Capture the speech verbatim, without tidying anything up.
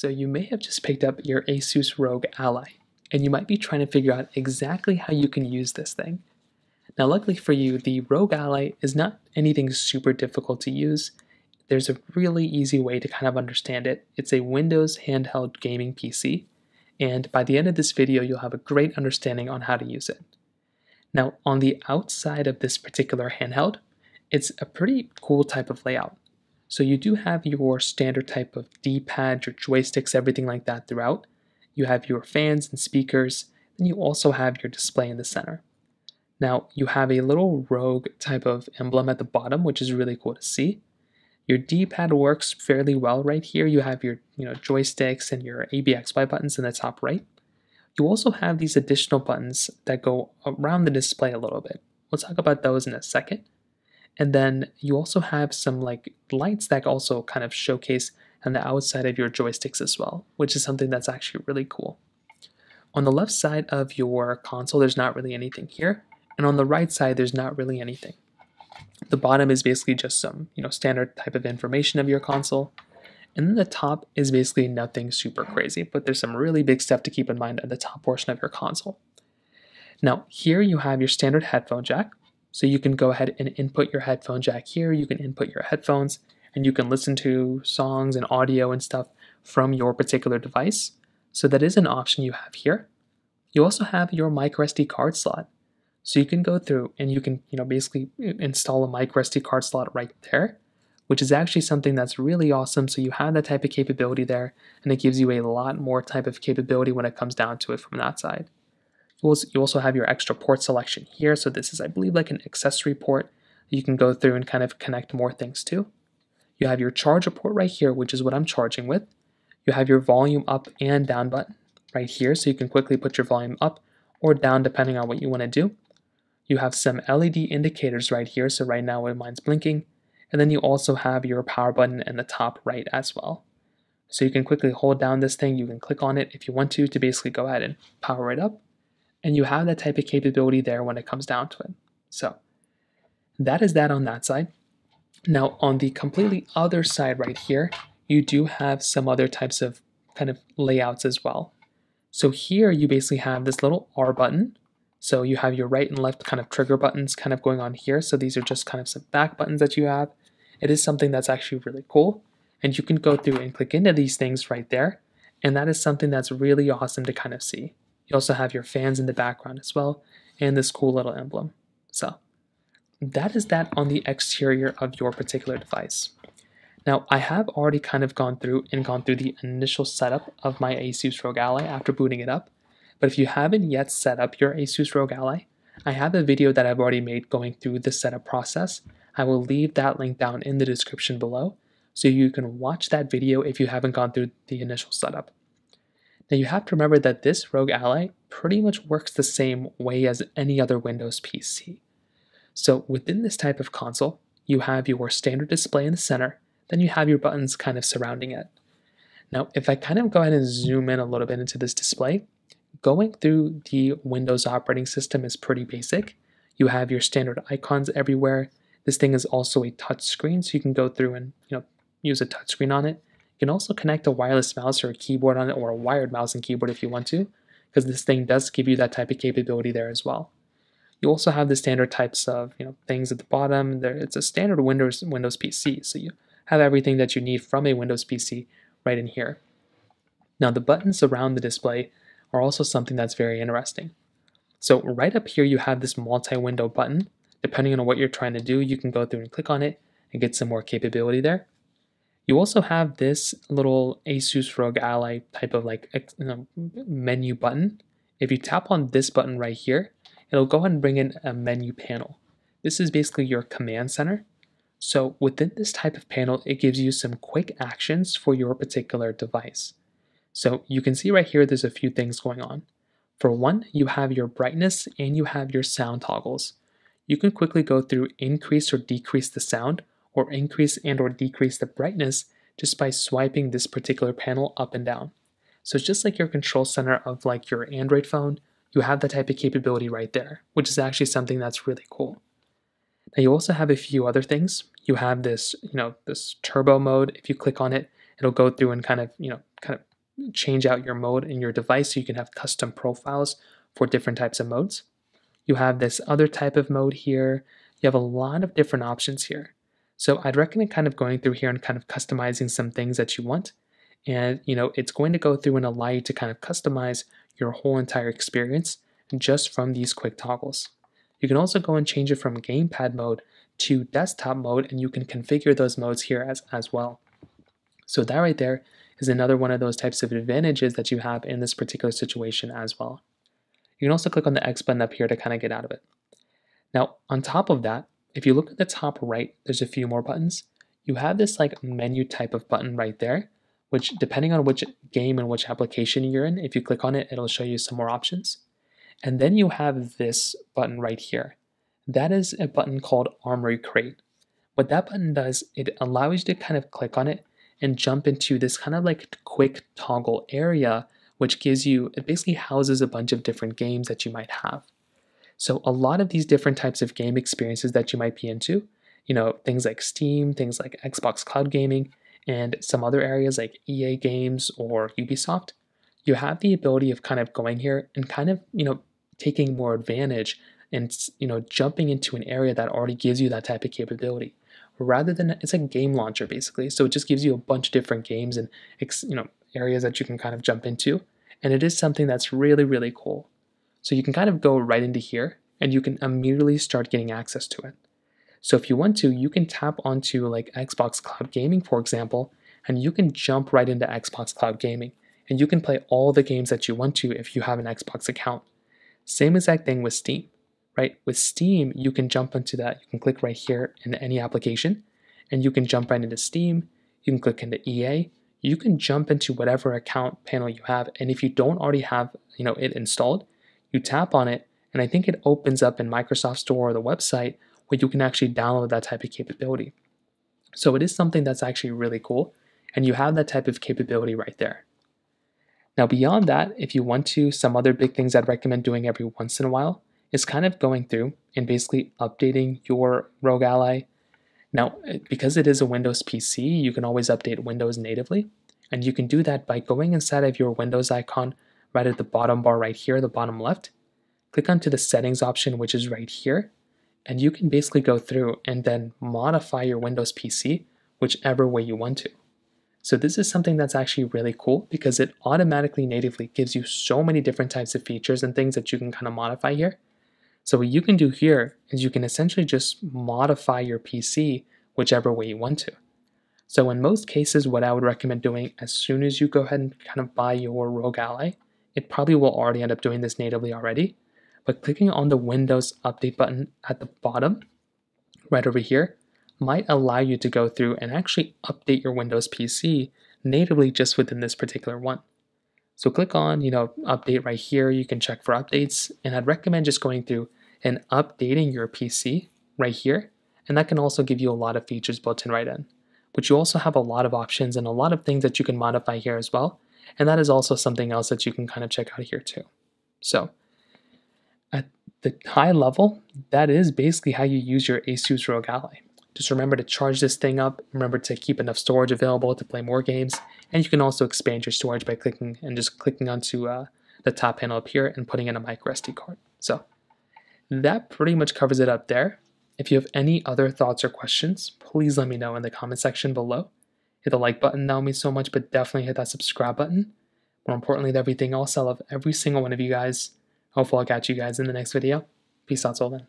So you may have just picked up your Asus ROG Ally, and you might be trying to figure out exactly how you can use this thing. Now luckily for you, the ROG Ally is not anything super difficult to use. There's a really easy way to kind of understand it. It's a Windows handheld gaming P C, and by the end of this video, you'll have a great understanding on how to use it. Now on the outside of this particular handheld, it's a pretty cool type of layout. So you do have your standard type of D-pad, your joysticks, everything like that throughout. You have your fans and speakers, and you also have your display in the center. Now you have a little rogue type of emblem at the bottom, which is really cool to see. Your D-pad works fairly well right here. You have your you know, joysticks and your A B X Y buttons in the top right. You also have these additional buttons that go around the display a little bit. We'll talk about those in a second. And then you also have some like lights that also kind of showcase on the outside of your joysticks as well, which is something that's actually really cool. On the left side of your console, there's not really anything here. And on the right side, there's not really anything. The bottom is basically just some, you know, standard type of information of your console. And then the top is basically nothing super crazy, but there's some really big stuff to keep in mind at the top portion of your console. Now, here you have your standard headphone jack. So you can go ahead and input your headphone jack here, you can input your headphones, and you can listen to songs and audio and stuff from your particular device. So that is an option you have here. You also have your microSD card slot. So you can go through and you can, you know, basically install a microSD card slot right there, which is actually something that's really awesome. So you have that type of capability there, and it gives you a lot more type of capability when it comes down to it from that side. You also have your extra port selection here. So this is, I believe, like an accessory port. You can go through and kind of connect more things to. You have your charger port right here, which is what I'm charging with. You have your volume up and down button right here. So you can quickly put your volume up or down depending on what you want to do. You have some L E D indicators right here. So right now mine's blinking. And then you also have your power button in the top right as well. So you can quickly hold down this thing. You can click on it if you want to, to basically go ahead and power it up. And you have that type of capability there when it comes down to it. So that is that on that side. Now on the completely other side right here, you do have some other types of kind of layouts as well. So here you basically have this little R button. So you have your right and left kind of trigger buttons kind of going on here. So these are just kind of some back buttons that you have. It is something that's actually really cool. And you can go through and click into these things right there. And that is something that's really awesome to kind of see. You also have your fans in the background as well, and this cool little emblem. So that is that on the exterior of your particular device. Now I have already kind of gone through and gone through the initial setup of my Asus ROG Ally after booting it up. But if you haven't yet set up your Asus ROG Ally, I have a video that I've already made going through the setup process. I will leave that link down in the description below, so you can watch that video if you haven't gone through the initial setup. Now you have to remember that this ROG Ally pretty much works the same way as any other Windows P C. So within this type of console, you have your standard display in the center, then you have your buttons kind of surrounding it. Now if I kind of go ahead and zoom in a little bit into this display, going through the Windows operating system is pretty basic. You have your standard icons everywhere. This thing is also a touch screen, so you can go through and you know use a touch screen on it. You can also connect a wireless mouse or a keyboard on it, or a wired mouse and keyboard if you want to, because this thing does give you that type of capability there as well. You also have the standard types of you know things at the bottom. There, it's a standard Windows Windows P C, so you have everything that you need from a Windows P C right in here. Now the buttons around the display are also something that's very interesting. So right up here you have this multi-window button. Depending on what you're trying to do, you can go through and click on it and get some more capability there. You also have this little Asus ROG Ally type of like you know, menu button. If you tap on this button right here, it'll go ahead and bring in a menu panel. This is basically your command center. So within this type of panel, it gives you some quick actions for your particular device. So you can see right here, there's a few things going on. For one, you have your brightness and you have your sound toggles. You can quickly go through, increase or decrease the sound, or increase and or decrease the brightness just by swiping this particular panel up and down. So it's just like your control center of like your Android phone, you have that type of capability right there, which is actually something that's really cool. Now you also have a few other things. You have this, you know, this turbo mode. If you click on it, it'll go through and kind of, you know, kind of change out your mode in your device so you can have custom profiles for different types of modes. You have this other type of mode here. You have a lot of different options here. So I'd recommend kind of going through here and kind of customizing some things that you want. And, you know, it's going to go through and allow you to kind of customize your whole entire experience just from these quick toggles. You can also go and change it from gamepad mode to desktop mode, and you can configure those modes here as, as well. So that right there is another one of those types of advantages that you have in this particular situation as well. You can also click on the X button up here to kind of get out of it. Now, on top of that, if you look at the top right, there's a few more buttons. You have this like menu type of button right there, which depending on which game and which application you're in, if you click on it, it'll show you some more options. And then you have this button right here. That is a button called Armory Crate. What that button does, it allows you to kind of click on it and jump into this kind of like quick toggle area, which gives you, it basically houses a bunch of different games that you might have. So a lot of these different types of game experiences that you might be into, you know, things like Steam, things like Xbox Cloud Gaming, and some other areas like E A games or Ubisoft, you have the ability of kind of going here and kind of, you know, taking more advantage and, you know, jumping into an area that already gives you that type of capability. Rather than, it's a game launcher basically, so it just gives you a bunch of different games and, you know, areas that you can kind of jump into, and it is something that's really, really cool. So you can kind of go right into here and you can immediately start getting access to it. So if you want to, you can tap onto like Xbox Cloud Gaming, for example, and you can jump right into Xbox Cloud Gaming, and you can play all the games that you want to if you have an Xbox account. Same exact thing with Steam, right? With Steam, you can jump into that. You can click right here in any application, and you can jump right into Steam. You can click into E A. You can jump into whatever account panel you have, and if you don't already have, you know, it installed, you tap on it, and I think it opens up in Microsoft Store or the website where you can actually download that type of capability. So it is something that's actually really cool, and you have that type of capability right there. Now beyond that, if you want to, some other big things I'd recommend doing every once in a while is kind of going through and basically updating your ROG Ally. Now, because it is a Windows P C, you can always update Windows natively, and you can do that by going inside of your Windows icon right at the bottom bar right here, the bottom left. Click onto the settings option, which is right here, and you can basically go through and then modify your Windows P C whichever way you want to. So this is something that's actually really cool because it automatically natively gives you so many different types of features and things that you can kind of modify here. So what you can do here is you can essentially just modify your P C whichever way you want to. So in most cases, what I would recommend doing as soon as you go ahead and kind of buy your ROG Ally, it probably will already end up doing this natively already, but clicking on the Windows Update button at the bottom, right over here, might allow you to go through and actually update your Windows P C natively just within this particular one. So click on, you know, update right here, you can check for updates, and I'd recommend just going through and updating your P C right here, and that can also give you a lot of features built in right in. But you also have a lot of options and a lot of things that you can modify here as well, and that is also something else that you can kind of check out here too. So at the high level, that is basically how you use your Asus ROG Ally. Just remember to charge this thing up, remember to keep enough storage available to play more games, and you can also expand your storage by clicking and just clicking onto uh, the top panel up here and putting in a microSD card. So that pretty much covers it up there. If you have any other thoughts or questions, please let me know in the comment section below. Hit the like button, that would mean so much, but definitely hit that subscribe button. More importantly than everything else, I love every single one of you guys. Hopefully I'll catch you guys in the next video. Peace out till then.